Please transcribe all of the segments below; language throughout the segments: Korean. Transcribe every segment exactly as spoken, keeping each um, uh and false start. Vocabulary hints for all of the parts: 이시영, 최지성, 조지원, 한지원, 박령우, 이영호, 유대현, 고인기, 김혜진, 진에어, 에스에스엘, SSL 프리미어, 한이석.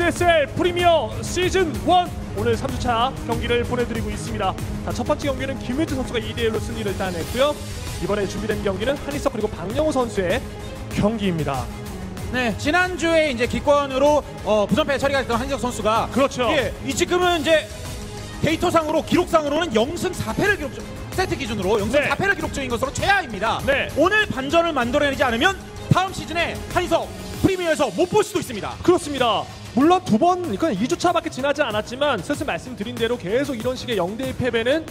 에스에스엘 프리미어 시즌 일 오늘 삼 주차 경기를 보내드리고 있습니다. 자, 첫 번째 경기는 김혜진 선수가 이 대 일로 승리를 따냈고요. 이번에 준비된 경기는 한이석 그리고 박령우 선수의 경기입니다. 네, 지난주에 이제 기권으로 어, 부전패 처리가 됐던 한이석 선수가 그렇죠. 예, 이 지금은 이제 데이터상으로 기록상으로는 영 승 사 패를 기록 세트 기준으로 영 승 사 패를 기록 중인 것으로 최하입니다. 네. 오늘 반전을 만들어내지 않으면 다음 시즌에 한이석 프리미어에서 못 볼 수도 있습니다. 그렇습니다. 물론 두 번, 그러니까 이 주차밖에 지나지 않았지만 슬슬 말씀드린 대로 계속 이런 식의 영 대 일 패배는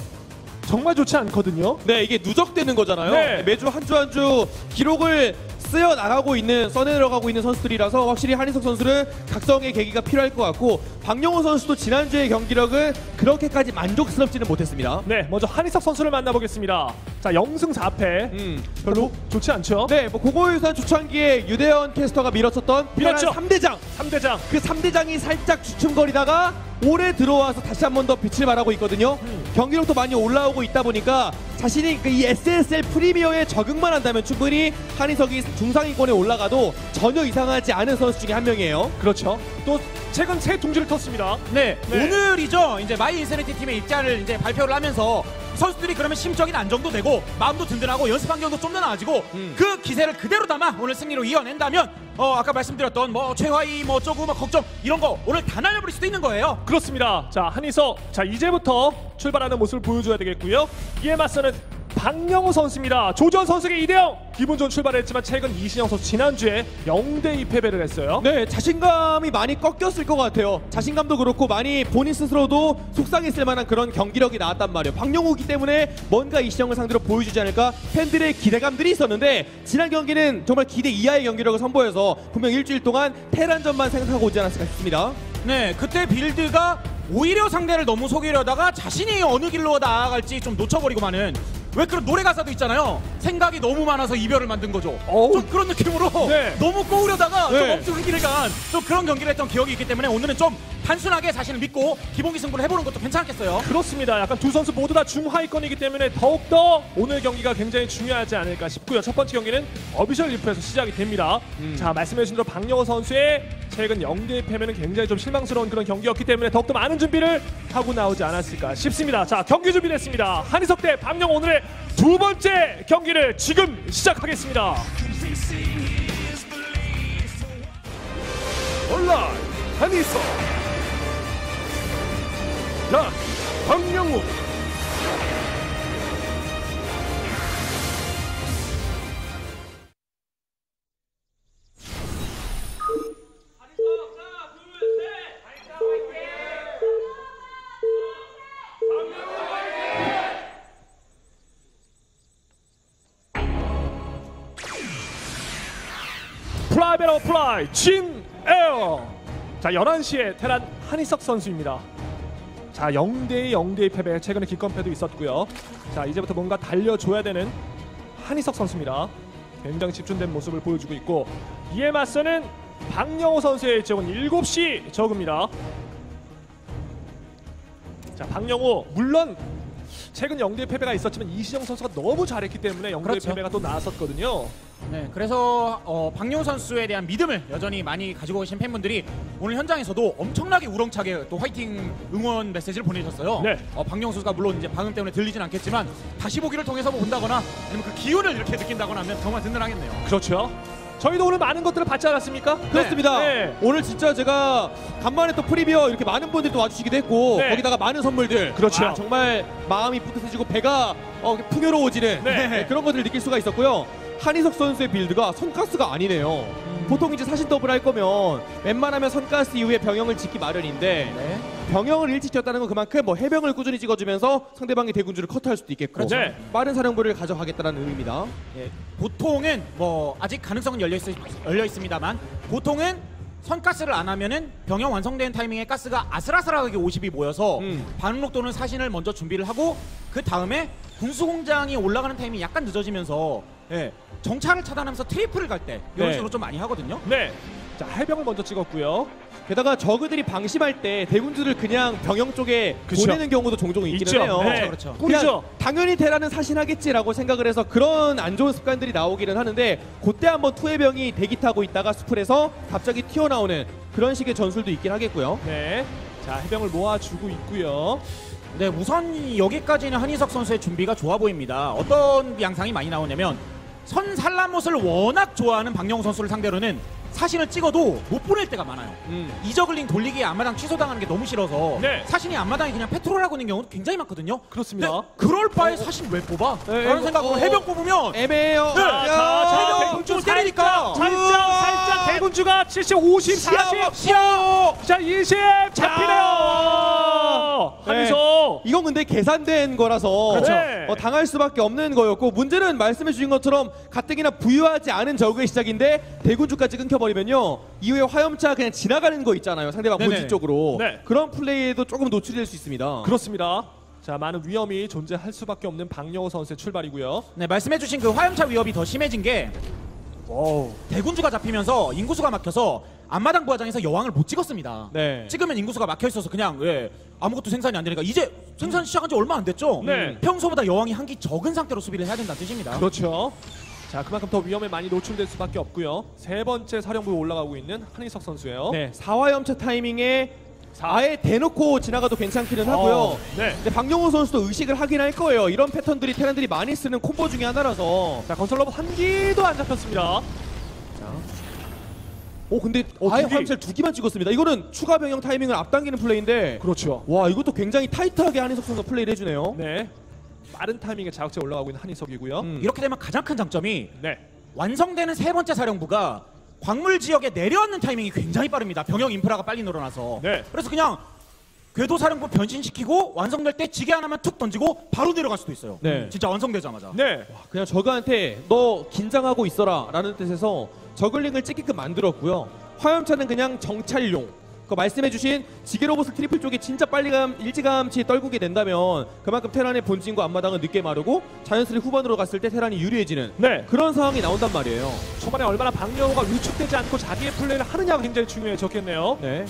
정말 좋지 않거든요. 네, 이게 누적되는 거잖아요. 네. 매주 한 주 한 주 기록을 쓰여 나가고 있는, 써내려가고 있는 선수들이라서 확실히 한이석 선수는 각성의 계기가 필요할 것 같고, 박령우 선수도 지난주의 경기력은 그렇게까지 만족스럽지는 못했습니다. 네, 먼저 한이석 선수를 만나보겠습니다. 자, 영 승 사 패. 음, 별로 뭐, 좋지 않죠? 네, 뭐 고고유산 초창기에 유대현 캐스터가 밀어쳤던 그렇죠. 삼 대장. 삼 대장. 그 삼 대장이 살짝 주춤거리다가 올해 들어와서 다시 한 번 더 빛을 발하고 있거든요. 음. 경기력도 많이 올라오고 있다 보니까 자신이 이 에스에스엘 프리미어에 적응만 한다면 충분히 한이석이 중상위권에 올라가도 전혀 이상하지 않은 선수 중에 한 명이에요. 그렇죠. 또 최근 새 둥지를 텄습니다. 네, 네. 오늘이죠. 이제 마이 인세니티 팀의 입장을 이제 발표를 하면서 선수들이 그러면 심적인 안정도 되고 마음도 든든하고 연습 환경도 좀 더 나아지고 음. 그 기세를 그대로 담아 오늘 승리로 이어낸다면 어 아까 말씀드렸던 뭐 최화이 뭐 조금 뭐 걱정 이런 거 오늘 다 날려버릴 수도 있는 거예요. 그렇습니다. 자, 한이석 자 이제부터 출발하는 모습을 보여줘야 되겠고요. 이에 맞서는 박령우 선수입니다. 조지원 선수의 이 대 영 기분 좋은 출발을 했지만 최근 이시영 선수 지난주에 영 대 이 패배를 했어요. 네, 자신감이 많이 꺾였을 것 같아요. 자신감도 그렇고 많이 본인 스스로도 속상했을 만한 그런 경기력이 나왔단 말이에요. 박령우기 때문에 뭔가 이시영을 상대로 보여주지 않을까 팬들의 기대감들이 있었는데 지난 경기는 정말 기대 이하의 경기력을 선보여서 분명 일주일 동안 테란전만 생각하고 오지 않았을까 싶습니다. 네, 그때 빌드가 오히려 상대를 너무 속이려다가 자신이 어느 길로 나아갈지 좀 놓쳐버리고 마는 왜 그런 노래 가사도 있잖아요. 생각이 너무 많아서 이별을 만든 거죠. 어우. 좀 그런 느낌으로 네. 너무 꼬우려다가 네. 좀 엉뚱한 길을 간 좀 그런 경기를 했던 기억이 있기 때문에 오늘은 좀 단순하게 자신을 믿고 기본기 승부를 해보는 것도 괜찮겠어요. 그렇습니다. 약간 두 선수 모두 다 중하위권이기 때문에 더욱더 오늘 경기가 굉장히 중요하지 않을까 싶고요. 첫 번째 경기는 어비셜 리프에서 시작이 됩니다. 음. 자, 말씀해주신 대로 박령우 선수의 최근 영 대 일 패배는 굉장히 좀 실망스러운 그런 경기였기 때문에 더욱더 많은 준비를 하고 나오지 않았을까 싶습니다. 자, 경기 준비됐습니다. 한이석 대 박령우 오늘의 두 번째 경기를 지금 시작하겠습니다. 온라인 한이석 자, 박령우 프라이빗 오브 프라이 진 에어. 자, 열한 시에 테란 한이석 선수입니다. 자, 영 대 이, 영 대 이 패배, 최근에 기권패도 있었고요. 자, 이제부터 뭔가 달려줘야 되는 한이석 선수입니다. 굉장히 집중된 모습을 보여주고 있고, 이에 맞서는 박령우 선수의 일정은 일곱 시 저그입니다. 자, 박령우 물론 최근 영 대 일 패배가 있었지만 이시영 선수가 너무 잘했기 때문에 영 대 일 그렇죠. 패배가 또 나왔었거든요. 네, 그래서 어, 박령우 선수에 대한 믿음을 여전히 많이 가지고 계신 팬분들이 오늘 현장에서도 엄청나게 우렁차게 또 화이팅 응원 메시지를 보내주셨어요. 네. 어, 박령우 선수가 물론 이제 방음 때문에 들리진 않겠지만 다시 보기를 통해서 뭐 본다거나 아니면 그 기운을 이렇게 느낀다거나 하면 정말 든든하겠네요. 그렇죠. 저희도 오늘 많은 것들을 받지 않았습니까? 네, 그렇습니다. 네. 오늘 진짜 제가 간만에 또 프리미어 이렇게 많은 분들이 또 와주시기도 했고 네. 거기다가 많은 선물들 그렇죠. 아, 정말 마음이 뿌듯해지고 배가 어, 풍요로워지는 네. 네, 그런 것들을 느낄 수가 있었고요. 한이석 선수의 빌드가 손가스가 아니네요. 음. 보통 이제 사신 더블 할 거면 웬만하면 손가스 이후에 병영을 짓기 마련인데 네. 병영을 일찍 지었다는 건 그만큼 뭐 해병을 꾸준히 찍어주면서 상대방의 대군주를 커트할 수도 있겠고 네. 빠른 사령부를 가져가겠다는 의미입니다. 네. 보통은 뭐 아직 가능성은 열려, 있, 열려 있습니다만 보통은 선가스를 안 하면은 병영 완성된 타이밍에 가스가 아슬아슬하게 오십이 모여서 음. 반응록 또는 사신을 먼저 준비를 하고 그 다음에 군수공장이 올라가는 타이밍이 약간 늦어지면서 네. 정찰을 차단하면서 트리플을 갈 때 이런 네. 식으로 좀 많이 하거든요. 네. 자, 해병을 먼저 찍었고요. 게다가 저그들이 방심할 때 대군주를 그냥 병영 쪽에 그쵸. 보내는 경우도 종종 있긴 해요. 네. 그렇죠. 그렇죠. 당연히 대란은 사신하겠지라고 생각을 해서 그런 안 좋은 습관들이 나오기는 하는데 그때 한번 투해병이 대기 타고 있다가 수풀에서 갑자기 튀어나오는 그런 식의 전술도 있긴 하겠고요. 네, 자 해병을 모아주고 있고요. 네, 우선 여기까지는 한이석 선수의 준비가 좋아 보입니다. 어떤 양상이 많이 나오냐면 선산란못을 워낙 좋아하는 박령우 선수를 상대로는 사신을 찍어도 못 보낼 때가 많아요. 음. 이저글링 돌리기에 앞마당 취소당하는 게 너무 싫어서 네. 사신이 앞마당에 그냥 페트롤하고 있는 경우도 굉장히 많거든요. 그렇습니다. 그럴 바에 어, 사신 왜 뽑아? 네, 그런 생각으로 어, 해병 뽑으면 애매해요. 네. 자, 자, 해병 대군주 때리니까 살짝 살짝 대군주가 칠십, 오십, 사십, 자 이십 잡히네요. 하면서 네. 이건 근데 계산된 거라서 그렇죠. 네. 어, 당할 수밖에 없는 거였고 문제는 말씀해주신 것처럼 가뜩이나 부유하지 않은 저그의 시작인데 대군주까지 끊겨. 버리면요 이후에 화염차 그냥 지나가는 거 있잖아요. 상대방 본진 쪽으로 네. 그런 플레이에도 조금 노출이 될 수 있습니다. 그렇습니다. 자 많은 위험이 존재할 수밖에 없는 박령우 선수의 출발이고요. 네 말씀해주신 그 화염차 위협이 더 심해진 게 오우. 대군주가 잡히면서 인구수가 막혀서 앞마당 부화장에서 여왕을 못 찍었습니다. 네. 찍으면 인구수가 막혀있어서 그냥 예, 아무것도 생산이 안 되니까 이제 생산 시작한 지 얼마 안 됐죠? 네. 평소보다 여왕이 한 기 적은 상태로 수비를 해야 된다는 뜻입니다. 그렇죠. 자 그만큼 더 위험에 많이 노출될 수밖에 없고요. 세 번째 사령부에 올라가고 있는 한이석 선수예요. 네, 사화염차 타이밍에 아예 대놓고 지나가도 괜찮기는 하고요. 어, 네. 근데 박령우 선수도 의식을 하긴 할 거예요. 이런 패턴들이 테란들이 많이 쓰는 콤보 중에 하나라서. 자 건설러브 한 기도 안 잡혔습니다. 자. 오 근데 어, 아예 화염차를 두 기만 찍었습니다. 이거는 추가 변형 타이밍을 앞당기는 플레이인데. 그렇죠. 와 이것도 굉장히 타이트하게 한이석 선수가 플레이를 해주네요. 네. 빠른 타이밍에 자극제 올라가고 있는 한이석이고요. 음. 이렇게 되면 가장 큰 장점이 네. 완성되는 세 번째 사령부가 광물 지역에 내려앉는 타이밍이 굉장히 빠릅니다. 병역 인프라가 빨리 늘어나서 네. 그래서 그냥 궤도 사령부 변신시키고 완성될 때 지게 하나만 툭 던지고 바로 내려갈 수도 있어요. 네. 진짜 완성되자마자 네. 와, 그냥 저그한테 너 긴장하고 있어라 라는 뜻에서 저글링을 찍게끔 만들었고요. 화염차는 그냥 정찰용 그 말씀해주신 지게로봇을 트리플 쪽에 진짜 빨리감 일찌감치 떨구게 된다면 그만큼 테란의 본진과 앞마당은 늦게 마르고 자연스레 후반으로 갔을 때 테란이 유리해지는 네. 그런 상황이 나온단 말이에요. 초반에 얼마나 박령우가 위축되지 않고 자기의 플레이를 하느냐가 굉장히 중요해졌겠네요. 네.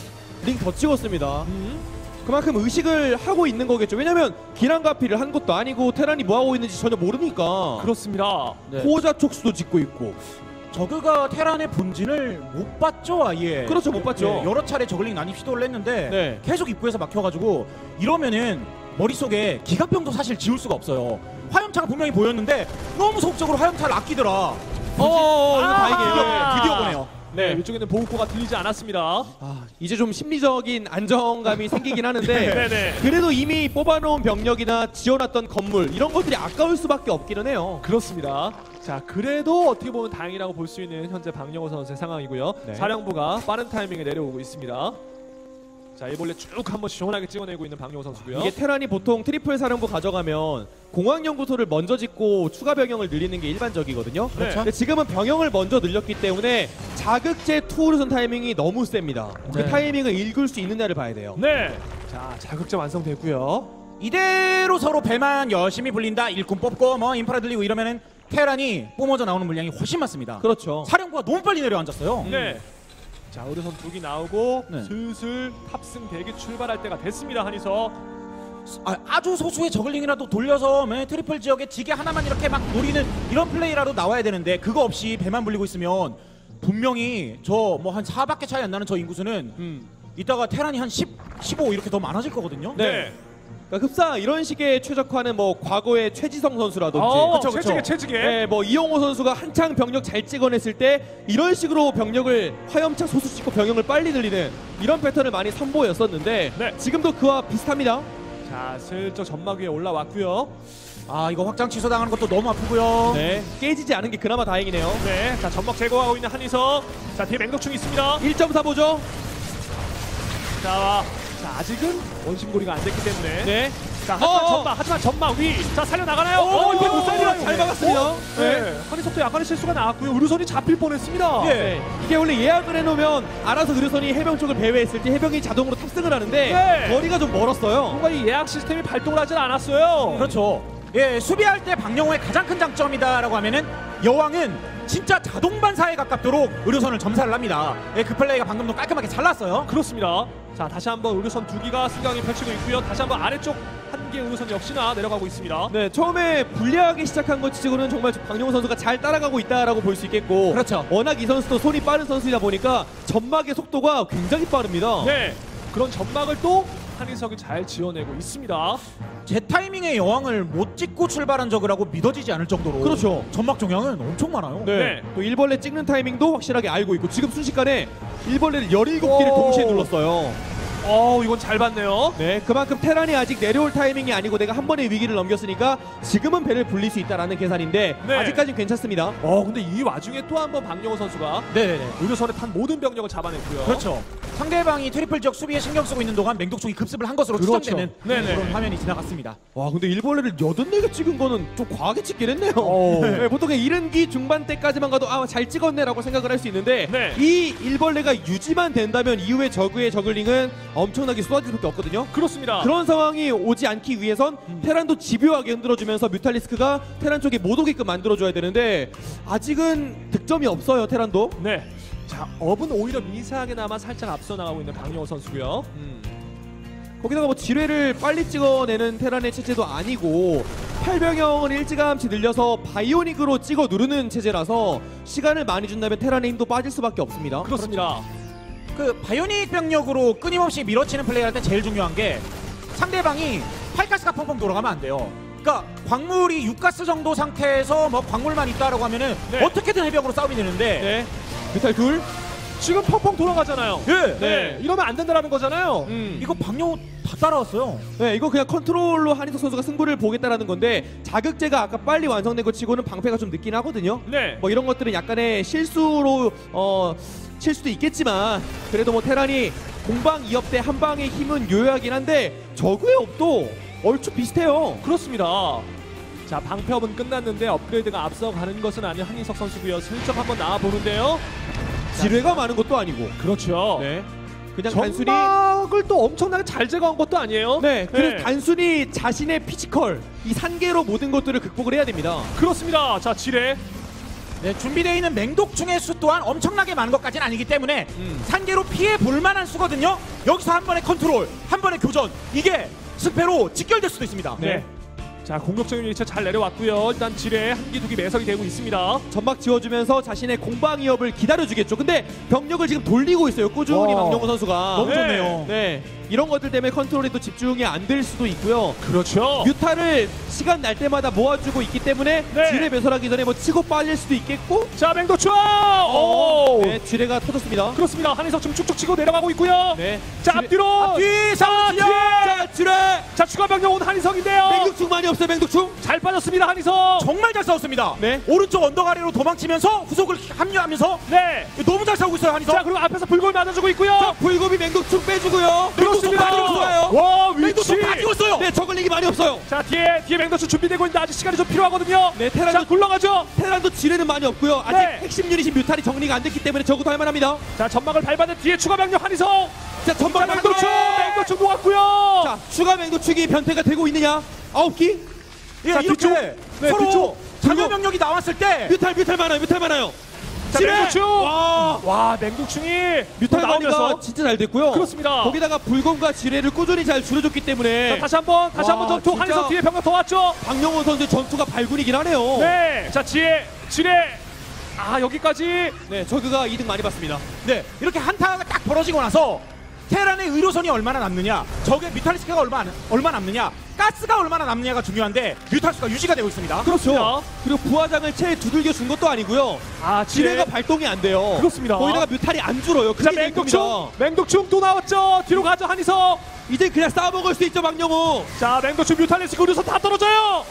링 더 찍었습니다. 음. 그만큼 의식을 하고 있는 거겠죠. 왜냐면 기란가피를 한 것도 아니고 테란이 뭐하고 있는지 전혀 모르니까. 그렇습니다. 네. 호자 촉수도 짓고 있고. 저그가 테란의 본진을 못 봤죠 아예. 그렇죠 못 봤죠. 네, 여러 차례 저글링 난입 시도를 했는데 네. 계속 입구에서 막혀가지고 이러면은 머릿속에 기갑병도 사실 지울 수가 없어요. 화염차가 분명히 보였는데 너무 소극적으로 화염차를 아끼더라. 어어어 이거 다행이에요. 드디어, 드디어 보네요. 네, 네. 이쪽에는 보호코가 들리지 않았습니다. 아, 이제 좀 심리적인 안정감이 생기긴 하는데 네. 그래도 이미 뽑아놓은 병력이나 지어놨던 건물 이런 것들이 아까울 수밖에 없기는 해요. 그렇습니다. 자 그래도 어떻게 보면 다행이라고 볼 수 있는 현재 박령우 선수의 상황이고요. 네. 사령부가 빠른 타이밍에 내려오고 있습니다. 자 일벌레 쭉 한번 시원하게 찍어내고 있는 박령우 선수고요. 이게 테란이 보통 트리플 사령부 가져가면 공항연구소를 먼저 짓고 추가 병영을 늘리는 게 일반적이거든요. 그렇죠. 근데 지금은 병영을 먼저 늘렸기 때문에 자극제 투우르선 타이밍이 너무 셉니다. 네. 그 타이밍을 읽을 수 있느냐를 봐야 돼요. 네. 자 자극제 완성됐고요. 이대로 서로 배만 열심히 불린다. 일꾼 뽑고 뭐 인프라 들리고 이러면은 테란이 뿜어져 나오는 물량이 훨씬 많습니다. 그렇죠. 사령부가 너무 빨리 내려앉았어요. 네. 음. 자, 의료선 두기 나오고 네. 슬슬 탑승 대기 출발할 때가 됐습니다. 한이석. 아, 아주 소수의 저글링이라도 돌려서 네, 트리플 지역에 지게 하나만 이렇게 막 노리는 이런 플레이라도 나와야 되는데 그거 없이 배만 불리고 있으면 분명히 저 뭐 한 사밖에 차이 안 나는 저 인구수는 음. 이따가 테란이 한 십, 십오 이렇게 더 많아질 거거든요. 네. 네. 그러니까 흡사 이런 식의 최적화는 뭐 과거의 최지성 선수라든지 어, 그쵸, 그쵸. 채찍에, 채찍에. 네, 뭐 이영호 선수가 한창 병력 잘 찍어냈을 때 이런 식으로 병력을 화염차 소수 찍고 병영을 빨리 늘리는 이런 패턴을 많이 선보였었는데 네. 지금도 그와 비슷합니다. 자 슬쩍 점막 위에 올라왔고요. 아 이거 확장 취소당하는 것도 너무 아프고요. 네 깨지지 않은 게 그나마 다행이네요. 네 자 점막 제거하고 있는 한이석. 자 뒤에 맹독충이 있습니다. 일 점 사 보죠. 자. 자, 아직은 원심고리가 안 됐기 때문에. 네. 자, 하지만 전마, 하지만 전마 위. 자, 살려나가나요? 오, 이거 못 살려. 잘 막았습니다. 네. 네. 한이석도 약간의 실수가 나왔고요. 의료선이 잡힐 뻔 했습니다. 네. 네. 이게 원래 예약을 해놓으면 알아서 의료선이 해병 쪽을 배회했을 때 해병이 자동으로 탑승을 하는데 네. 거리가 좀 멀었어요. 뭔가 이 예약 시스템이 발동을 하진 않았어요. 음. 그렇죠. 예, 수비할 때 박령우의 가장 큰 장점이다라고 하면은 여왕은 진짜 자동반사에 가깝도록 의료선을 점사를 합니다. 예, 그 플레이가 방금도 깔끔하게 잘 났어요. 그렇습니다. 자 다시 한번 의료선 두 기가 승강이 펼치고 있고요. 다시 한번 아래쪽 한 경기의 우선 역시나 내려가고 있습니다. 네, 처음에 불리하게 시작한 것 치고는 정말 박령우 선수가 잘 따라가고 있다라고 볼 수 있겠고, 그렇죠. 워낙 이 선수도 손이 빠른 선수이다 보니까 점막의 속도가 굉장히 빠릅니다. 네, 그런 점막을 또 한이석이 잘 지어내고 있습니다. 제 타이밍의 여왕을 못 찍고 출발한 적이라고 믿어지지 않을 정도로, 그렇죠. 점막 종양은 엄청 많아요. 네. 네. 또 일벌레 찍는 타이밍도 확실하게 알고 있고, 지금 순식간에 일벌레를 열일곱 개를 동시에 눌렀어요. 어, 이건 잘 봤네요. 네, 그만큼 테란이 아직 내려올 타이밍이 아니고 내가 한 번의 위기를 넘겼으니까 지금은 배를 불릴 수 있다라는 계산인데, 네. 아직까지는 괜찮습니다. 어, 근데 이 와중에 또 한 번 박령우 선수가 의료선에 탄 모든 병력을 잡아냈고요. 그렇죠. 상대방이 트리플 지역 수비에 신경 쓰고 있는 동안 맹독충이 급습을 한 것으로, 그렇죠. 추정되는 그런 화면이 지나갔습니다. 와, 근데 일벌레를 여든네 개 찍은 거는 좀 과하게 찍긴 했네요. 네, 보통 일흔기 중반 때까지만 가도 아, 잘 찍었네라고 생각을 할 수 있는데, 네. 이 일벌레가 유지만 된다면 이후에 저그의 저글링은 엄청나게 쏟아질 수밖에 없거든요. 그렇습니다. 그런 상황이 오지 않기 위해선 음. 테란도 집요하게 흔들어주면서 뮤탈리스크가 테란 쪽에 못 오게끔 만들어줘야 되는데 아직은 득점이 없어요, 테란도. 네. 자, 업은 오히려 미세하게나마 살짝 앞서 나가고 있는 박령우 선수고요. 음. 거기다가 뭐 지뢰를 빨리 찍어내는 테란의 체제도 아니고 팔병영을 일찌감치 늘려서 바이오닉으로 찍어 누르는 체제라서 시간을 많이 준다면 테란의 힘도 빠질 수밖에 없습니다. 그렇습니다. 그 바이오닉 병력으로 끊임없이 밀어치는 플레이할 때 제일 중요한 게 상대방이 팔가스가 펑펑 돌아가면 안 돼요. 그러니까 광물이 육가스 정도 상태에서 뭐 광물만 있다라고 하면은, 네. 어떻게든 해병으로 싸움이 되는데, 네. 뮤탈 둘 지금 펑펑 돌아가잖아요. 예. 네. 네. 이러면 안 된다라는 거잖아요. 음. 이거 박령우 다 따라왔어요. 네, 이거 그냥 컨트롤로 한이석 선수가 승부를 보겠다라는 건데 자극제가 아까 빨리 완성된 것 치고는 방패가 좀 늦긴 하거든요. 네. 뭐 이런 것들은 약간의 실수로 어. 칠 수도 있겠지만 그래도 뭐 테란이 공방 이업 때 한 방의 힘은 요요하긴 한데 저그의 업도 얼추 비슷해요. 그렇습니다. 자, 방패업은 끝났는데 업그레이드가 앞서가는 것은 아닌 한이석 선수고요. 슬쩍 한번 나와보는데요. 지뢰가 많은 것도 아니고, 그렇죠. 네. 그냥 단순히 점막을 또 엄청나게 잘 제거한 것도 아니에요. 네, 그래서 네. 단순히 자신의 피지컬 이 산계로 모든 것들을 극복을 해야 됩니다. 그렇습니다. 자, 지뢰. 네, 준비되어 있는 맹독충의 수 또한 엄청나게 많은 것까지는 아니기 때문에 음. 산계로 피해 볼만한 수거든요. 여기서 한 번의 컨트롤, 한 번의 교전, 이게 승패로 직결될 수도 있습니다. 네. 네. 자, 공격적인 위치 잘 내려왔고요. 일단 지뢰 한기 두기 매설이 되고 있습니다. 점막 지워주면서 자신의 공방위협을 기다려주겠죠. 근데 병력을 지금 돌리고 있어요, 꾸준히 박령우 선수가. 너무 좋네요. 네. 네. 이런 것들 때문에 컨트롤이 또 집중이 안 될 수도 있고요. 그렇죠. 뮤타를 시간 날 때마다 모아주고 있기 때문에, 네. 지뢰 매설하기 전에 뭐 치고 빠질 수도 있겠고. 자, 맹도충! 오! 네, 지뢰가 터졌습니다. 그렇습니다. 한이석 좀 쭉쭉 치고 내려가고 있고요. 네. 자, 지뢰. 앞뒤로! 앞뒤! 자, 지뢰! 자, 지뢰! 자, 추가 병력은 한이석인데요. 맹독충 많이 없어요, 맹독충. 잘 빠졌습니다, 한이석. 정말 잘 싸웠습니다. 네. 오른쪽 언덕 아래로 도망치면서 후속을 합류하면서, 네. 너무 잘 싸우고 있어요, 한이석. 자, 그리고 앞에서 불곰이 맞아주고 있고요. 자, 불곰이 맹독충 빼주고요. 그렇습니다. 와, 위치 많이 없어요. 네, 저글링이 많이 없어요. 자, 뒤에 뒤에 맹독충 준비되고 있는데 아직 시간이 좀 필요하거든요. 네, 테란도 굴러가죠. 테란도 지뢰는 많이 없고요. 아직, 네. 핵심 유닛인 뮤탈이 정리가 안 됐기 때문에 적어도 할만합니다. 자, 점막을 밟았는 뒤에 추가 병력 한이석. 자, 점막 맹독충 맹독충 모았고요. 자, 추가 맹독충이 변태가 되고 있느냐? 아홉 기. 예, 자, 이렇게 네, 서로 자녀 병력이 나왔을 때 뮤탈 뮤탈 많아요. 뮤탈 많아요. 자, 맹독충! 와, 와, 맹독충이 뮤탈 나오면서 진짜 잘 됐고요. 그렇습니다. 거기다가 불검과 지뢰를 꾸준히 잘 줄여줬기 때문에. 자, 다시 한번 다시 한번 전투. 한이석 뒤에 병력 더 왔죠. 박령우 선수 전투가 발군이긴 하네요. 네, 자, 지뢰 지뢰. 아, 여기까지. 네, 저그가 이득 많이 봤습니다. 네, 이렇게 한타가 딱 벌어지고 나서 테란의 의료선이 얼마나 남느냐, 적의 뮤탈리스크가 얼마, 얼마 남느냐, 가스가 얼마나 남느냐가 중요한데 뮤탈리스크가 유지가 되고 있습니다. 그렇죠. 그리고 부하장을 채 두들겨 준 것도 아니고요. 아, 지뢰가 네. 발동이 안 돼요. 그렇습니다. 거기다가 뮤탈이 안 줄어요. 자, 맹독충! 맹독충 또 나왔죠. 뒤로 가죠, 한이석. 이제 그냥 싸워먹을 수 있죠, 박령우. 자, 맹독충, 뮤탈리스크, 의료선 다 떨어져요.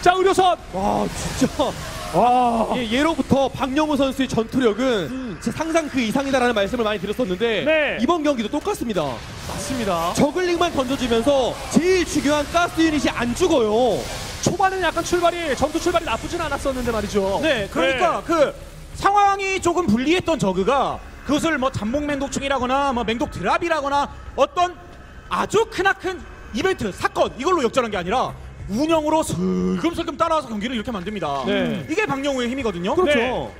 자, 의료선. 와, 진짜. 와, 예, 예로부터 박령우 선수의 전투력은 음. 제 상상 그 이상이다라는 말씀을 많이 드렸었는데, 네. 이번 경기도 똑같습니다. 맞습니다. 저글링만 던져주면서 제일 중요한 가스 유닛이 안 죽어요. 초반에는 약간 출발이 전투 출발이 나쁘진 않았었는데 말이죠. 네, 그러니까 네. 그 상황이 조금 불리했던 저그가 그것을 뭐 잠복 맹독충이라거나 뭐 맹독 드랍이라거나 어떤 아주 크나큰 이벤트 사건 이걸로 역전한 게 아니라. 운영으로 슬금슬금 따라와서 경기를 이렇게 만듭니다. 네. 이게 박령우의 힘이거든요. 그렇죠. 네.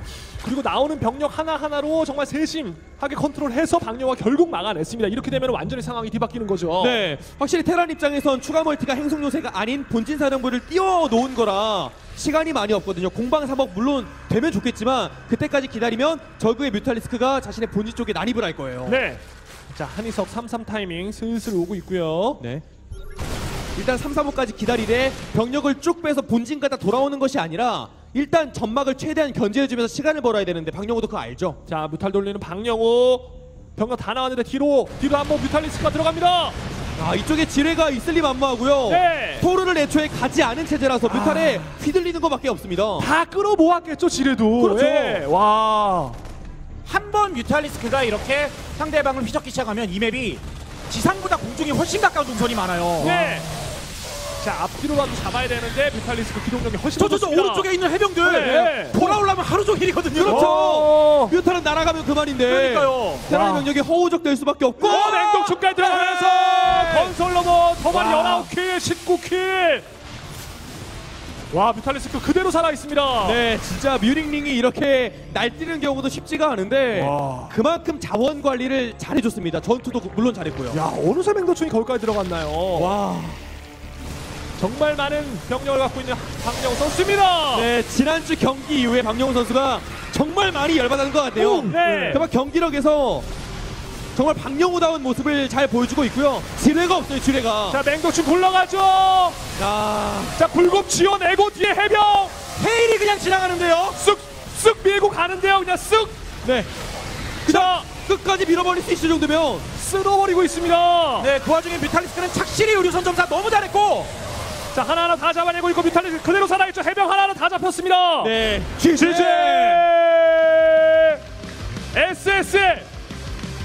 그리고 나오는 병력 하나하나로 정말 세심하게 컨트롤해서 박령우가 결국 막아냈습니다. 이렇게 되면 완전히 상황이 뒤바뀌는 거죠. 네, 확실히 테란 입장에선 추가 멀티가 행성 요새가 아닌 본진 사령부를 띄워놓은 거라 시간이 많이 없거든요. 공방 삼억 물론 되면 좋겠지만 그때까지 기다리면 저그의 뮤탈리스크가 자신의 본진 쪽에 난입을 할 거예요. 네, 자 한이석 삼삼 타이밍 슬슬 오고 있고요. 네. 일단 삼, 사호까지 기다리되 병력을 쭉 빼서 본진까지 돌아오는 것이 아니라 일단 점막을 최대한 견제해주면서 시간을 벌어야 되는데 박령우도 그거 알죠? 자 뮤탈 돌리는 박령우 병력 다 나왔는데 뒤로 뒤로 한번 뮤탈리스크가 들어갑니다. 아 이쪽에 지뢰가 있을리 만무하고요. 네. 토르를 애초에 가지 않은 체제라서 뮤탈에 아... 휘둘리는 것밖에 없습니다. 다 끌어모았겠죠 지뢰도. 그렇죠. 네. 와 한 번 뮤탈리스크가 이렇게 상대방을 휘젓기 시작하면 이 맵이 지상보다 공중이 훨씬 가까운 동선이 많아요. 네. 자 앞뒤로 가도 잡아야 되는데 뮤탈리스크 기동력이 훨씬 더 좋습니다. 저저저 오른쪽에 있는 해병들 네. 돌아오려면 하루 종일이거든요. 그렇죠. 뮤탈은 날아가면 그만인데. 그러니까요. 테란 병력이 허우적될 수밖에 없고. 어, 맹독충까지 들어가면서 네. 건설 로봇 더블 십구 킬, 십구 킬. 와 뮤탈리스크 그대로 살아있습니다. 네 진짜 뮤링링이 이렇게 날뛰는 경우도 쉽지가 않은데 와. 그만큼 자원관리를 잘해줬습니다. 전투도 물론 잘했고요. 야 어느새 맹독충이 거기까지 들어갔나요. 와. 정말 많은 병력을 갖고 있는 박령우 선수입니다. 네, 지난주 경기 이후에 박령우 선수가 정말 많이 열받은 것 같아요. 오, 네. 정말 경기력에서 정말 박령우다운 모습을 잘 보여주고 있고요. 지뢰가 없어요, 지뢰가. 자, 맹독충 굴러가죠. 야. 자, 불금 지어내고 뒤에 해병. 헤일이 그냥 지나가는데요. 쓱, 쓱 밀고 가는데요, 그냥 쓱. 네. 자, 끝까지 밀어버릴 수 있을 정도면 쓸어버리고 있습니다. 네, 그 와중에 뮤탈리스크는 착실히 의료선 점사 너무 잘했고. 자 하나하나 다 잡아내고 있고 뮤탈리스 그대로 살아있죠. 해병 하나하나 다 잡혔습니다. 네 지지 에스에스엘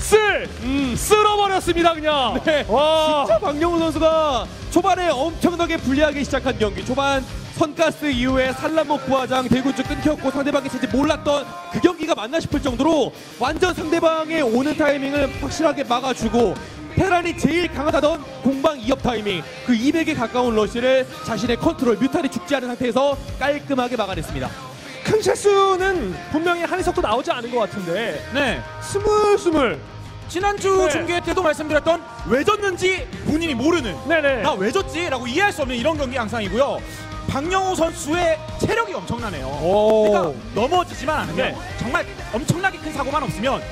쓸 음. 쓸어버렸습니다 그냥. 네. 와 진짜 박령우 선수가 초반에 엄청나게 불리하게 시작한 경기 초반 선가스 이후에 산란목 부하장 대군주 끊겼고 상대방이 진짜 몰랐던 그 경기가 맞나 싶을 정도로 완전 상대방의 오는 타이밍을 확실하게 막아주고 테란이 제일 강하다던 공방 이업 타이밍 그 이백에 가까운 러쉬를 자신의 컨트롤 뮤탈이 죽지 않은 상태에서 깔끔하게 막아냈습니다. 큰 실수는 분명히 한이석도 나오지 않은 것 같은데 네 스물스물 지난주 네. 중계 때도 말씀드렸던 왜 졌는지 본인이 모르는 네네 나 왜 졌지? 라고 이해할 수 없는 이런 경기 양상이고요. 박령우 선수의 체력이 엄청나네요. 오. 그러니까 넘어지지만 않으면 네. 정말 엄청나게 큰 사고만 없으면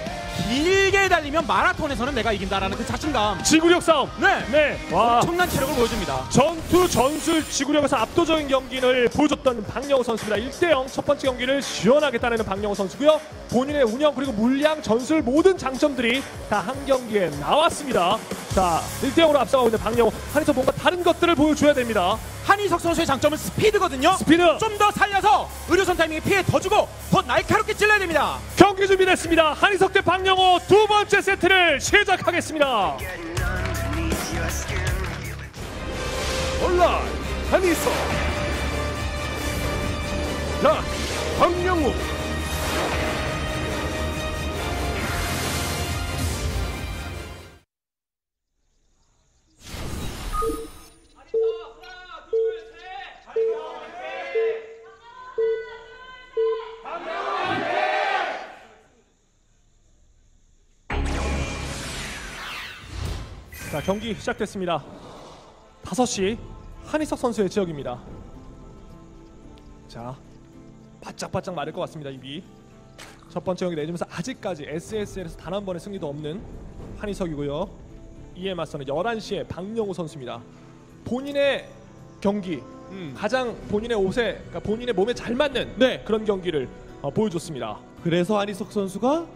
길게 달리면 마라톤에서는 내가 이긴다라는 그 자신감 지구력 싸움 네, 네. 와. 엄청난 체력을 보여줍니다. 전투 전술 지구력에서 압도적인 경기를 보여줬던 박령우 선수입니다. 일 대 영 첫 번째 경기를 시원하게 따내는 박령우 선수고요. 본인의 운영 그리고 물량 전술 모든 장점들이 다 한 경기에 나왔습니다. 자 일 대 영으로 앞서가고 있는 박령우 한이석 뭔가 다른 것들을 보여줘야 됩니다. 한이석 선수의 장점은 스피드거든요. 스피드 좀 더 살려서 의료선 타이밍에 피해 더 주고 더 날카롭게 찔러야 됩니다. 경기 준비됐습니다. 한이석 대 박령우 두 번째 세트를 시작하겠습니다. 온라인 한이석 나 박령우 자, 경기 시작됐습니다. 다섯 시 한이석 선수의 지역입니다. 자, 바짝바짝 마를 것 같습니다. 이미 첫 번째 경기 내주면서 아직까지 에스에스엘에서 단 한 번의 승리도 없는 한이석이고요. 이에 맞서는 열한 시에 박령우 선수입니다. 본인의 경기, 음. 가장 본인의 옷에, 그러니까 본인의 몸에 잘 맞는 네. 그런 경기를 어, 보여줬습니다. 그래서 한이석 선수가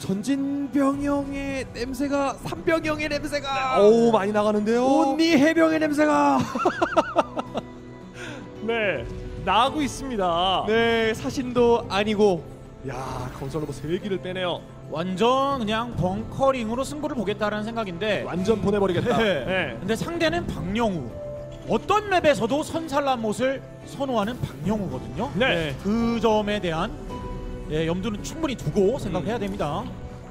전진병영의 냄새가 삼병영의 냄새가 오 많이 나가는데요. 온리 해병의 냄새가 네 나고 있습니다. 네 사신도 아니고 야 건설로버 세 기를 빼네요. 완전 그냥 벙커링으로 승부를 보겠다라는 생각인데 완전 보내버리겠다. 네. 네. 근데 상대는 박령우. 어떤 맵에서도 선산란못을 선호하는 박령우거든요. 네. 그 점에 대한 예, 염두는 충분히 두고 생각해야 됩니다.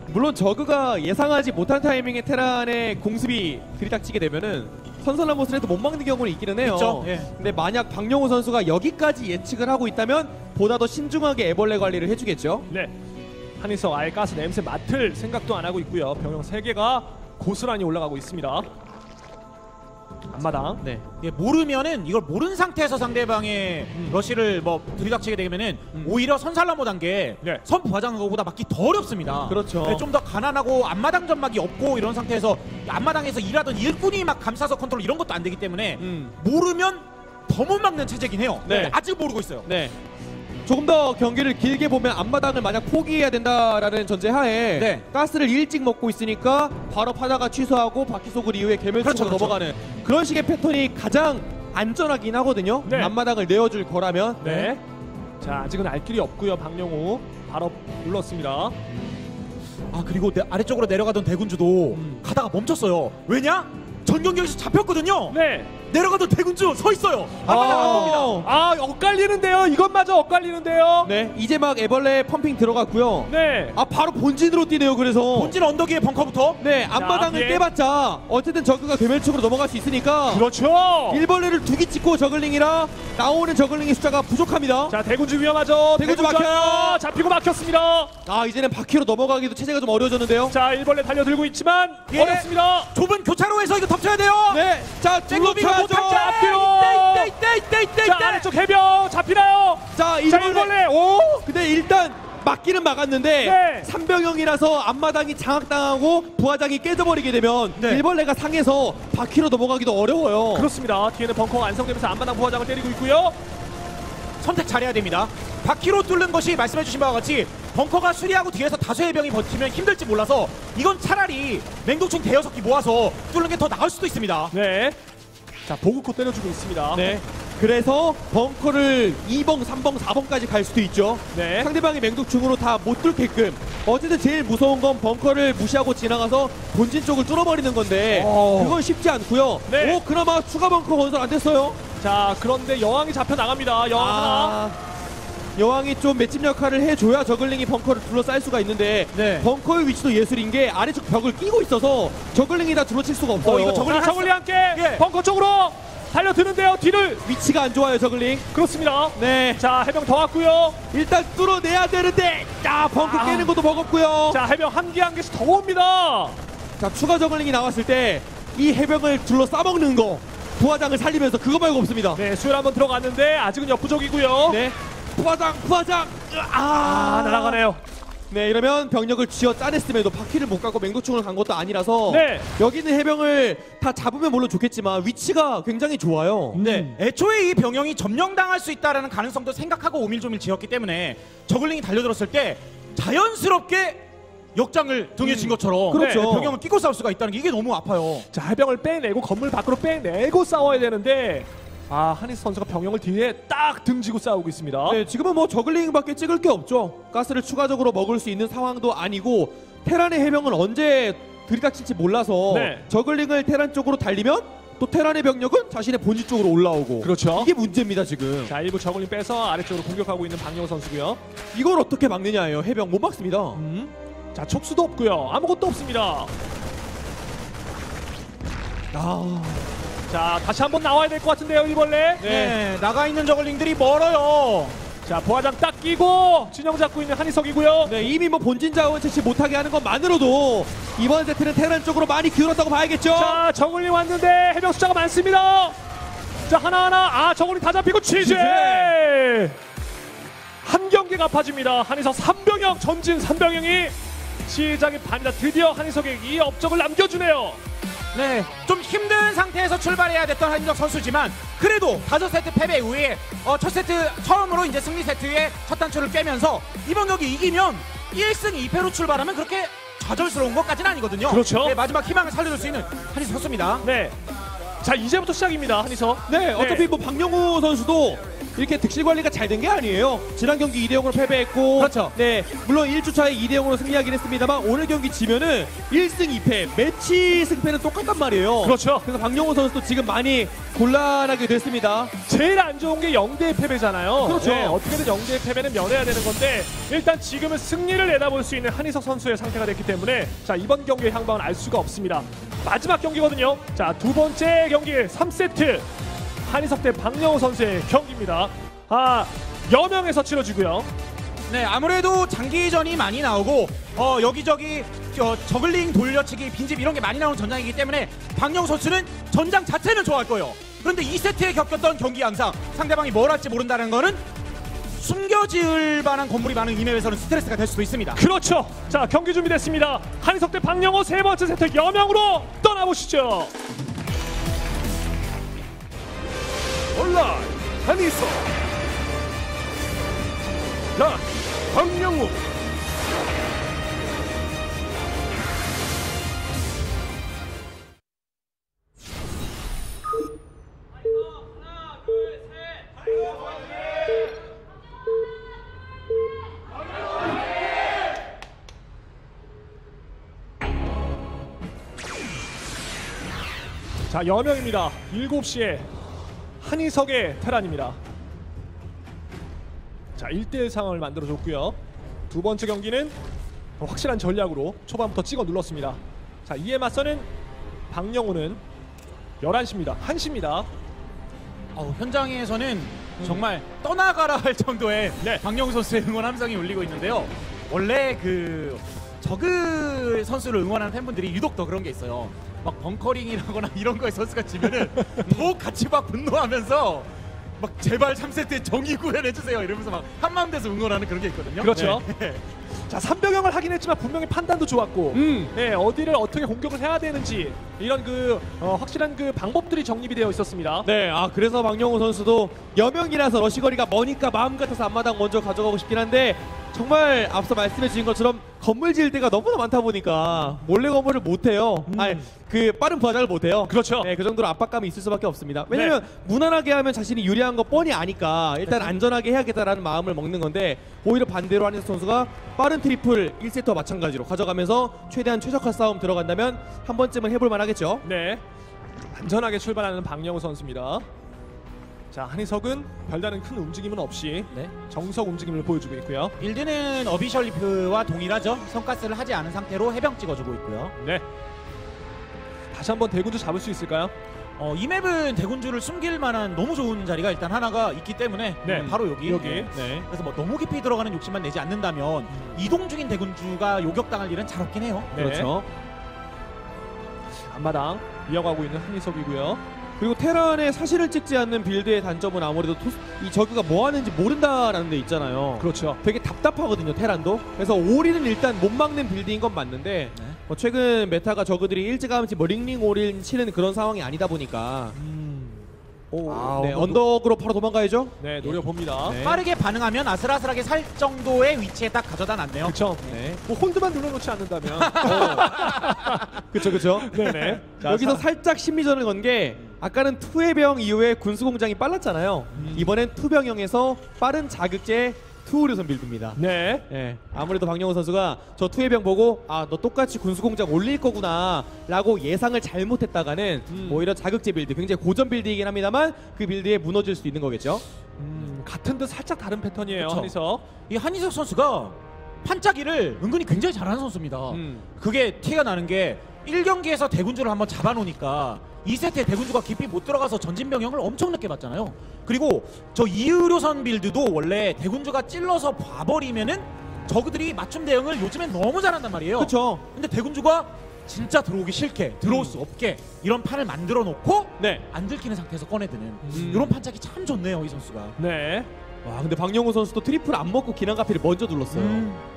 물론 저그가 예상하지 못한 타이밍에 테란의 공습이 들이닥치게 되면은 선선한 모습을 해도 못 막는 경우는 있기는 해요. 그쵸? 예. 근데 만약 박령우 선수가 여기까지 예측을 하고 있다면 보다 더 신중하게 애벌레 관리를 해주겠죠. 네. 한이석 아예 가스 냄새 맡을 생각도 안 하고 있고요. 병영 세 개가 고스란히 올라가고 있습니다. 앞마당. 네. 예, 모르면은 이걸 모른 상태에서 상대방의 음. 러쉬를 뭐 들이닥치게 되면은 음. 오히려 선살라모 단계 네. 선부 과장한 것보다 막기 더 어렵습니다. 그렇죠. 네, 좀 더 가난하고 앞마당 점막이 없고 이런 상태에서 앞마당에서 일하던 일꾼이 막 감싸서 컨트롤 이런 것도 안 되기 때문에 음. 모르면 더 못 막는 체제긴 해요. 네. 아직 모르고 있어요. 네. 조금 더 경기를 길게 보면 앞마당을 만약 포기해야 된다라는 전제하에 네. 가스를 일찍 먹고 있으니까 바로 파다가 취소하고 바퀴속을 이후에 개멸 쪽으로 그렇죠, 넘어가는 그렇죠. 그런 식의 패턴이 가장 안전하긴 하거든요. 네. 앞마당을 내어줄 거라면. 네. 자, 아직은 알 길이 없고요. 박령우 바로 눌렀습니다. 아, 그리고 내, 아래쪽으로 내려가던 대군주도 음. 가다가 멈췄어요. 왜냐? 전 경기에서 잡혔거든요. 네. 내려가도 대군주 서 있어요. 아, 아, 엇갈리는데요. 이것마저 엇갈리는데요. 네. 이제 막 애벌레 펌핑 들어갔고요. 네. 아, 바로 본진으로 뛰네요. 그래서 본진 언덕 위에 벙커부터. 네. 앞마당을 예. 깨봤자 어쨌든 저그가 괴멸축으로 넘어갈 수 있으니까. 그렇죠. 일벌레를 두기 찍고 저글링이라 나오는 저글링의 숫자가 부족합니다. 자, 대군주 위험하죠. 대군주, 대군주 막혀요. 잡히고 막혔습니다. 아, 이제는 바퀴로 넘어가기도 체제가 좀 어려워졌는데요. 자, 일벌레 달려들고 있지만 예. 어렵습니다. 좁은 교차로에서 이거 덮쳐야 돼요. 네. 자, 잭로비가 자, 앞뒤로! 이때, 이때, 이때, 이때, 자, 아래쪽 해병 잡히나요? 자, 일벌레! 오! 근데 일단 막기는 막았는데 네. 삼병형이라서 앞마당이 장악당하고 부하장이 깨져버리게 되면 네. 일벌레가 상해서 바퀴로 넘어가기도 어려워요. 그렇습니다. 뒤에는 벙커가 안성되면서 앞마당 부하장을 때리고 있고요. 선택 잘해야 됩니다. 바퀴로 뚫는 것이 말씀해주신 바와 같이 벙커가 수리하고 뒤에서 다수의 병이 버티면 힘들지 몰라서 이건 차라리 맹독충 대여섯 기 모아서 뚫는 게 더 나을 수도 있습니다. 네. 자, 보급코 때려주고 있습니다. 네. 그래서 벙커를 이 번, 삼 번, 사 번까지 갈 수도 있죠. 네. 상대방이 맹독충으로 다 못 뚫게끔. 어쨌든 제일 무서운 건 벙커를 무시하고 지나가서 본진 쪽을 뚫어버리는 건데 오. 그건 쉽지 않고요. 네. 오, 그나마 추가 벙커 건설 안 됐어요. 자, 그런데 여왕이 잡혀 나갑니다. 여왕 아. 하나. 여왕이 좀 맷집 역할을 해줘야 저글링이 벙커를 둘러쌀 수가 있는데 네. 벙커의 위치도 예술인 게 아래쪽 벽을 끼고 있어서 저글링이 다 둘러칠 수가 없어요. 어, 이거 저글링, 자, 저글링 함께 예. 벙커 쪽으로 달려드는데요. 뒤를 위치가 안 좋아요. 저글링. 그렇습니다. 네. 자, 해병 더 왔고요. 일단 뚫어내야 되는데 자, 벙커 아. 깨는 것도 버겁고요. 자, 해병 한 개 한 개씩 더 옵니다. 자, 추가 저글링이 나왔을 때 이 해병을 둘러싸먹는 거 부하장을 살리면서 그거 말고 없습니다. 네, 수혈 한번 들어갔는데 아직은 역부족이고요. 네. 부하장! 부하장! 아, 아 날아가네요. 네, 이러면 병력을 쥐어 짜냈음에도 바퀴를 못 가고 맹독충을 간 것도 아니라서 네. 여기 있는 해병을 다 잡으면 물론 좋겠지만 위치가 굉장히 좋아요. 네, 음. 애초에 이 병영이 점령당할 수 있다는 가능성도 생각하고 오밀조밀 지었기 때문에 저글링이 달려들었을 때 자연스럽게 역장을 등에 진 것처럼 그렇죠. 네, 병영을 끼고 싸울 수가 있다는 게 이게 너무 아파요. 자, 해병을 빼내고 건물 밖으로 빼내고 싸워야 되는데 아, 한이석 선수가 병영을 뒤에 딱 등지고 싸우고 있습니다. 네, 지금은 뭐 저글링밖에 찍을 게 없죠. 가스를 추가적으로 먹을 수 있는 상황도 아니고 테란의 해병은 언제 들이닥칠지 몰라서 네. 저글링을 테란 쪽으로 달리면 또 테란의 병력은 자신의 본질 쪽으로 올라오고 그렇죠. 이게 문제입니다, 지금. 자, 일부 저글링 빼서 아래쪽으로 공격하고 있는 박령우 선수고요. 이걸 어떻게 막느냐예요. 해병 못 막습니다. 음. 자, 촉수도 없고요. 아무것도 없습니다. 아... 자, 다시 한번 나와야 될 것 같은데요, 일벌레. 네, 나가 있는 저글링들이 멀어요. 자, 부하장 딱 끼고 진영 잡고 있는 한이석이고요. 네, 이미 뭐 본진 자원 채취 못하게 하는 것만으로도 이번 세트는 테란 쪽으로 많이 기울었다고 봐야겠죠. 자, 저글링 왔는데 해병 숫자가 많습니다. 자, 하나하나, 아, 저글링 다 잡히고 취재! 한 경기가 아파집니다. 한이석 삼병영, 전진 삼병영이 시작이 반이다. 드디어 한이석에게 이 업적을 남겨주네요. 네, 좀 힘든 상태에서 출발해야 됐던 한이석 선수지만 그래도 다섯 세트 패배 이후에 어, 첫 세트 처음으로 이제 승리 세트의 첫 단추를 꿰면서 이번 경기 이기면 일 승 이 패로 출발하면 그렇게 좌절스러운 것까지는 아니거든요. 그렇죠. 네, 마지막 희망을 살려줄 수 있는 한이석 선수입니다. 네, 자, 이제부터 시작입니다, 한이석. 네, 어차피 네. 뭐 박령우 선수도 이렇게 득실 관리가 잘 된 게 아니에요. 지난 경기 이 대 영으로 패배했고, 그렇죠. 네, 물론 일 주차에 이 대 영으로 승리하긴 했습니다만 오늘 경기 지면은 일 승 이 패, 매치 승패는 똑같단 말이에요. 그렇죠. 그래서 박령우 선수도 지금 많이 곤란하게 됐습니다. 제일 안 좋은 게 영 대 패배잖아요. 그렇죠. 네, 어떻게든 영 대 패배는 면해야 되는 건데 일단 지금은 승리를 내다볼 수 있는 한이석 선수의 상태가 됐기 때문에 자 이번 경기의 향방은 알 수가 없습니다. 마지막 경기거든요. 자, 두 번째 경기 삼 세트. 한이석 대 박령우 선수의 경기입니다. 아, 여명에서 치러지고요. 네, 아무래도 장기전이 많이 나오고 어, 여기저기 어, 저글링 돌려치기, 빈집 이런 게 많이 나오는 전장이기 때문에 박령우 선수는 전장 자체는 좋아할 거예요. 그런데 이 세트에 겪었던 경기 양상, 상대방이 뭘 할지 모른다는 거는 숨겨질 만한 건물이 많은 이맵에서는 스트레스가 될 수도 있습니다. 그렇죠. 자, 경기 준비됐습니다. 한이석 대 박령우 세 번째 세트 여명으로 떠나보시죠. 온라인 한이석, 락 박령우. 자, 여명입니다. 일곱 시에 한이석의 테란입니다. 자, 일 대 일 상황을 만들어줬고요. 두 번째 경기는 확실한 전략으로 초반부터 찍어 눌렀습니다. 자, 이에 맞서는 박령우는 열한 시입니다. 한 시입니다. 어, 현장에서는 음. 정말 떠나가라 할 정도의 네. 박령우 선수의 응원 함성이 울리고 있는데요. 원래 그 저그 선수를 응원하는 팬분들이 유독 더 그런 게 있어요. 막 벙커링이라거나 이런 거에 선수가 지면은 더욱 같이 막 분노하면서 막 제발 삼 세트에 정의 구현해주세요 이러면서 막 한마음대서 응원하는 그런 게 있거든요. 그렇죠. 네. 자, 삼병형을 하긴 했지만 분명히 판단도 좋았고 음. 네, 어디를 어떻게 공격을 해야 되는지 이런 그 어, 확실한 그 방법들이 정립이 되어 있었습니다. 네, 아 그래서 박령우 선수도 여명이라서 러시거리가 머니까 마음 같아서 앞마당 먼저 가져가고 싶긴 한데 정말 앞서 말씀해 주신 것처럼 건물 지을 때가 너무나 많다 보니까 몰래 건물을 못해요. 음. 아니, 그 빠른 부하장을 못해요. 그렇죠. 네, 그 정도로 압박감이 있을 수밖에 없습니다. 왜냐면 네. 무난하게 하면 자신이 유리한 거 뻔히 아니까 일단 안전하게 해야겠다라는 마음을 먹는 건데 오히려 반대로 한이석 선수가 빠른 트리플 일 세트와 마찬가지로 가져가면서 최대한 최적화 싸움 들어간다면 한 번쯤은 해볼 만하겠죠. 네, 안전하게 출발하는 박령우 선수입니다. 자, 한이석은 별다른 큰 움직임은 없이 네. 정석 움직임을 보여주고 있고요. 빌드는 어비셜 리프와 동일하죠. 성가스를 하지 않은 상태로 해병 찍어주고 있고요. 네. 다시 한번 대군주 잡을 수 있을까요? 어, 이 맵은 대군주를 숨길 만한 너무 좋은 자리가 일단 하나가 있기 때문에 네. 바로 여기. 여기. 네. 네. 그래서 뭐 너무 깊이 들어가는 욕심만 내지 않는다면 음. 이동 중인 대군주가 요격당할 일은 잘 없긴 해요. 네. 그렇죠. 앞마당 이어가고 있는 한이석이고요. 그리고 테란의 사실을 찍지 않는 빌드의 단점은 아무래도 토스, 이 저그가 뭐 하는지 모른다라는 데 있잖아요. 그렇죠. 되게 답답하거든요, 테란도. 그래서 오리는 일단 못 막는 빌드인 건 맞는데 네. 뭐 최근 메타가 저그들이 일찌감치 뭐 링링 오리를 치는 그런 상황이 아니다 보니까 음. 오, 아, 네, 오, 언덕으로 바로 도망가야죠. 네, 노려봅니다. 네. 빠르게 반응하면 아슬아슬하게 살 정도의 위치에 딱 가져다 놨네요. 그렇죠. 네. 뭐 혼드만 눌러놓지 않는다면. 그렇죠, 그렇죠. 네네. 여기서 살짝 심리전을 건 게 아까는 투해병 이후에 군수공장이 빨랐잖아요. 음. 이번엔 투병형에서 빠른 자극제 투우류선 빌드입니다. 네. 네. 아무래도 박령우 선수가 저 투해병 보고 아, 너 똑같이 군수공장 올릴 거구나 라고 예상을 잘못했다가는 음. 오히려 자극제 빌드, 굉장히 고전 빌드이긴 합니다만 그 빌드에 무너질 수 있는 거겠죠. 음, 같은 듯 살짝 다른 패턴이에요. 그쵸. 한이석. 이 한이석 선수가 판짜기를 은근히 굉장히 잘하는 선수입니다. 음. 그게 티가 나는 게 일 경기에서 대군주를 한번 잡아놓으니까 이 세트에 대군주가 깊이 못 들어가서 전진병영을 엄청 늦게 봤잖아요. 그리고 저 이의료선 빌드도 원래 대군주가 찔러서 봐버리면은 저그들이 맞춤 대응을 요즘엔 너무 잘한단 말이에요. 그렇죠. 근데 대군주가 진짜 들어오기 싫게, 들어올 수 없게 이런 판을 만들어 놓고 네. 안 들키는 상태에서 꺼내드는 음. 이런 판짝이 참 좋네요, 이 선수가. 네. 와, 근데 박령우 선수도 트리플 안 먹고 기난가피를 먼저 눌렀어요. 음.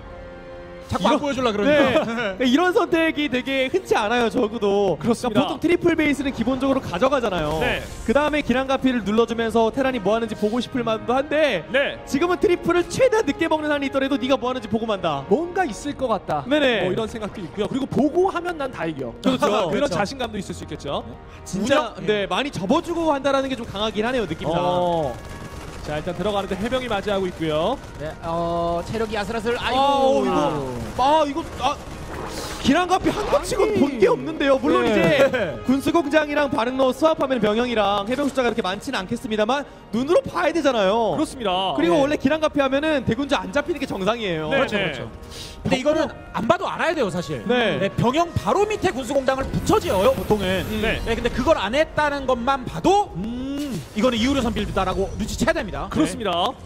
자꾸 안 보여주려 그러니까. 네. 이런 선택이 되게 흔치 않아요, 저그도. 그렇습니다. 그러니까 보통 트리플 베이스는 기본적으로 가져가잖아요. 네. 그 다음에 기란가피를 눌러주면서 테란이 뭐 하는지 보고 싶을 만도 한데 네. 지금은 트리플을 최대한 늦게 먹는 한이 있더라도 네가 뭐 하는지 보고만 한다. 뭔가 있을 것 같다. 네네. 뭐 이런 생각도 있고요. 그리고 보고 하면 난 다 이겨. 그렇죠. 그런 그렇죠. 자신감도 있을 수 있겠죠. 네. 진짜 운영? 네 많이 접어주고 한다라는 게 좀 강하긴 하네요, 느낌상. 어. 자, 일단 들어가는데 해병이 맞이하고 있고요. 네, 어, 체력이 아슬아슬. 아이고, 아우, 이거. 아, 이거. 아. 기란가피 한겹치고 본 게 없는데요. 물론 네. 이제 군수공장이랑 바릉로 수합하면 병영이랑 해병 숫자가 그렇게 많지는 않겠습니다만 눈으로 봐야 되잖아요. 그렇습니다. 그리고 네. 원래 기란가피 하면은 대군주 안 잡히는 게 정상이에요. 네. 그렇죠, 그렇죠. 근데 이거는 안 봐도 알아야 돼요, 사실. 네. 네, 병영 바로 밑에 군수공장을 붙여지어요, 보통은. 음. 네. 네, 근데 그걸 안 했다는 것만 봐도 음, 이거는 이우려선 빌드다라고 눈치채야 됩니다. 그렇습니다. 네.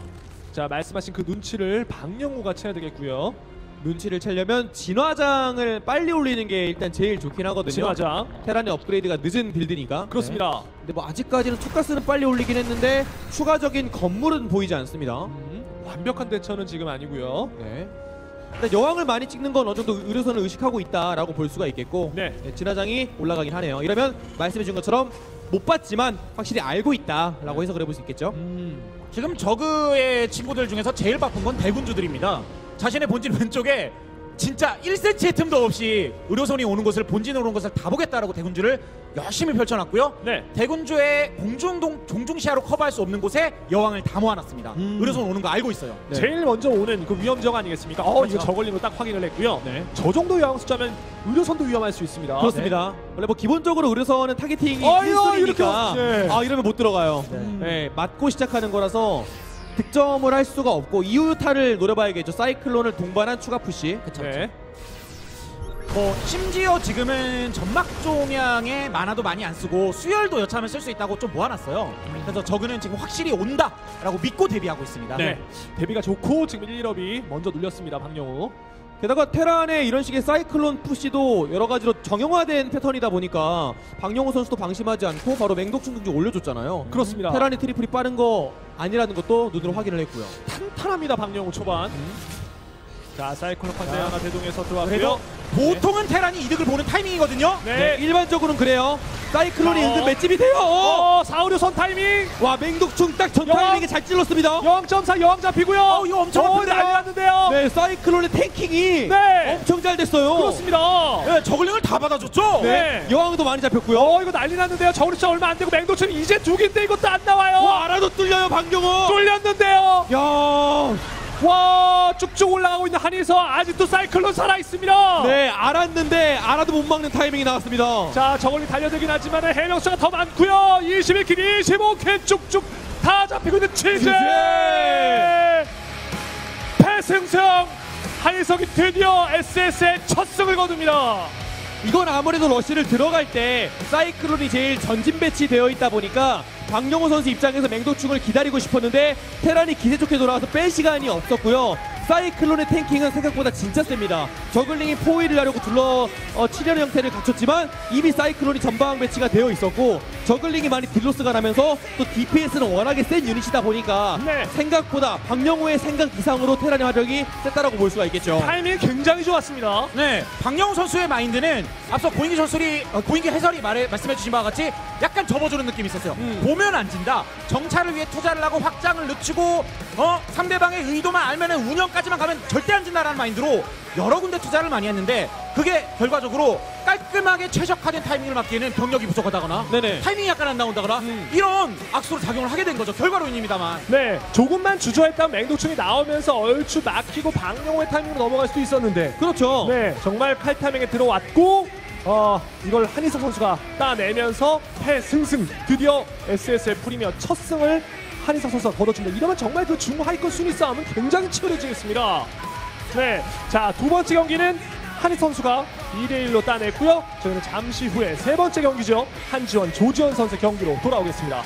자, 말씀하신 그 눈치를 박령우가 채야 되겠고요. 눈치를 채려면 진화장을 빨리 올리는 게 일단 제일 좋긴 하거든요. 진화장. 테란의 업그레이드가 늦은 빌드니까. 그렇습니다. 네. 근데 뭐 아직까지는 투가스는 빨리 올리긴 했는데 추가적인 건물은 보이지 않습니다. 음, 완벽한 대처는 지금 아니고요. 네. 일단 여왕을 많이 찍는 건 어느 정도 의료선을 의식하고 있다라고 볼 수가 있겠고 네. 네, 진화장이 올라가긴 하네요. 이러면 말씀해준 것처럼 못 봤지만 확실히 알고 있다라고 해서 그래 볼 수 있겠죠. 음. 지금 저그의 친구들 중에서 제일 바쁜 건 대군주들입니다. 자신의 본진 왼쪽에 진짜 일 센티미터의 틈도 없이 의료선이 오는 것을 본진으로 오는 것을 다 보겠다라고 대군주를 열심히 펼쳐놨고요. 네. 대군주의 공중동, 종중시야로 커버할 수 없는 곳에 여왕을 다 모아놨습니다. 음. 의료선 오는 거 알고 있어요. 네. 제일 먼저 오는 그 위험정 아니겠습니까? 어, 그렇죠. 이거 저걸링으로 딱 확인을 했고요. 네. 저 정도 여왕 숫자면 의료선도 위험할 수 있습니다. 그렇습니다. 네. 원래 뭐 기본적으로 의료선은 타겟팅이 필수니까 네. 아 이러면 못 들어가요. 네. 음. 네, 맞고 시작하는 거라서 득점을 할 수가 없고 이유타를 노려봐야겠죠. 사이클론을 동반한 추가 푸시. 그쵸, 네. 뭐 심지어 지금은 점막 종양에 만화도 많이 안 쓰고 수혈도 여차하면 쓸 수 있다고 좀 모아놨어요. 그래서 저그는 지금 확실히 온다라고 믿고 데뷔하고 있습니다. 네. 데뷔가 좋고 지금 일, 일업이 먼저 눌렸습니다. 박령우. 게다가 테란의 이런 식의 사이클론 푸시도 여러 가지로 정형화된 패턴이다 보니까 박령우 선수도 방심하지 않고 바로 맹독 충격기 올려줬잖아요. 음. 그렇습니다. 테란의 트리플이 빠른 거 아니라는 것도 눈으로 확인을 했고요. 탄탄합니다, 박령우 초반. 음. 자, 사이클론 판대 하나 대동해서 들어왔고요. 보통은 네. 테란이 이득을 보는 타이밍이거든요. 네. 네, 일반적으로는 그래요. 사이클론이 어. 은근 맷집이 돼요. 어, 사우류선 타이밍. 와, 맹독충 딱 전 타이밍에 잘 찔렀습니다. 여왕.사 여왕 잡히고요. 어, 이거 엄청 어, 난리 났는데요. 네, 사이클론의 탱킹이 네. 엄청 잘 됐어요. 그렇습니다. 네, 저글링을 다 받아줬죠. 네. 네. 여왕도 많이 잡혔고요. 어, 이거 난리 났는데요. 저글링 진짜 얼마 안 되고 맹독충 이제 두 개인데 이것도 안 나와요. 와, 알아도 뚫려요, 박령우. 뚫렸는데요. 야. 와, 쭉쭉 올라가고 있는 한이석 아직도 사이클론 살아있습니다. 네, 알았는데 알아도 못 막는 타이밍이 나왔습니다. 자, 저걸리 달려들긴 하지만 해명수가 더 많고요. 이십일 킬, 이십오 킬 쭉쭉 다 잡히고 있는 치즈 패승승. 한이석이 드디어 에스에스엘 첫 승을 거둡니다. 이건 아무래도 러쉬를 들어갈 때 사이클론이 제일 전진 배치되어 있다 보니까 박령우 선수 입장에서 맹독충을 기다리고 싶었는데 테란이 기세 좋게 돌아와서 뺄 시간이 없었고요. 사이클론의 탱킹은 생각보다 진짜 셉니다. 저글링이 포위를 하려고 둘러 어, 치려는 형태를 갖췄지만 이미 사이클론이 전방 배치가 되어 있었고 저글링이 많이 딜로스가 나면서 또 디피에스는 워낙에 센 유닛이다 보니까 네. 생각보다 박령우의 생각 이상으로 테란의 화력이 셌다라고 볼 수가 있겠죠. 타이밍이 굉장히 좋았습니다. 네, 박령우 선수의 마인드는 앞서 고인기 전술이 어, 고인기 해설이 말해, 말씀해주신 바와 같이 약간 접어주는 느낌이 있었어요. 음. 보면 안 진다. 정찰을 위해 투자를 하고 확장을 늦추고 어? 상대방의 의도만 알면은 운영까지만 가면 절대 안 진다라는 마인드로 여러 군데 투자를 많이 했는데 그게 결과적으로 깔끔하게 최적화된 타이밍을 맞기에는 병력이 부족하다거나 네네. 타이밍이 약간 안 나온다거나 음. 이런 악수로 작용을 하게 된 거죠. 결과론입니다만 네, 조금만 주저했다면 맹독충이 나오면서 얼추 막히고 박령우의 타이밍으로 넘어갈 수도 있었는데 그렇죠. 네, 정말 칼타이밍에 들어왔고 어, 이걸 한이석 선수가 따내면서 패승승 드디어 에스에스엘 프리미어 첫 승을 한이석 선수가 거둬줍니다. 이러면 정말 그 중하위권 순위 싸움은 굉장히 치열해지겠습니다. 네, 자, 두 번째 경기는 한이석 선수가 이 대 일로 따냈고요. 저희는 잠시 후에 세 번째 경기죠. 한지원, 조지원 선수 경기로 돌아오겠습니다.